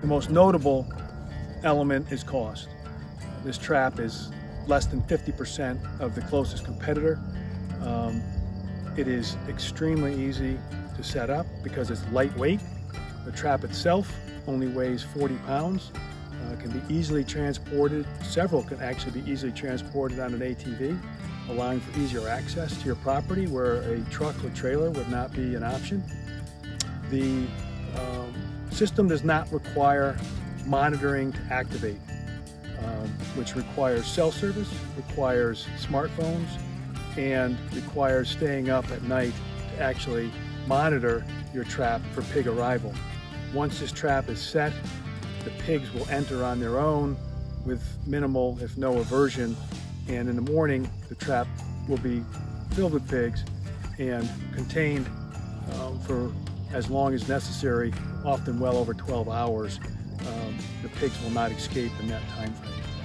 The most notable element is cost. This trap is less than 50% of the closest competitor. It is extremely easy to set up because it's lightweight. The trap itself only weighs 40 pounds. It can be easily transported. Several can actually be easily transported on an ATV, allowing for easier access to your property where a truck or trailer would not be an option. The system does not require monitoring to activate, which requires cell service, requires smartphones, and requires staying up at night to actually monitor your trap for pig arrival. Once this trap is set, the pigs will enter on their own with minimal, if no, aversion. And in the morning, the trap will be filled with pigs and contained for as long as necessary, often well over 12 hours. The pigs will not escape in that time frame.